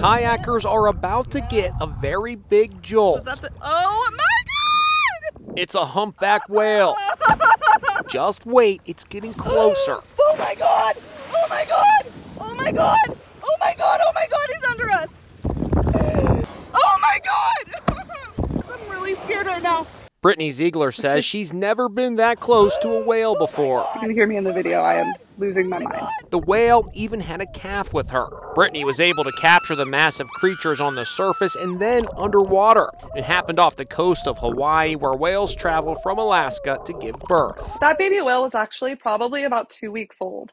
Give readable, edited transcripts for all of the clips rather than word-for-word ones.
kayakers are about to get a very big jolt. Oh my God! It's a humpback whale. Just wait, it's getting closer. Oh my God! Oh my God! Oh my God! Oh my God! Oh my God! He's under us! Oh my God! I'm really scared right now. Brittany Ziegler says she's never been that close to a whale before. You can hear me in the video. I am losing my mind. The whale even had a calf with her. Brittany was able to capture the massive creatures on the surface and then underwater. It happened off the coast of Hawaii, where whales travel from Alaska to give birth. That baby whale was actually probably about 2 weeks old.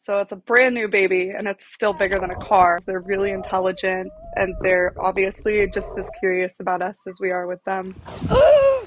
So it's a brand new baby, and it's still bigger than a car. They're really intelligent, and they're obviously just as curious about us as we are with them. Oh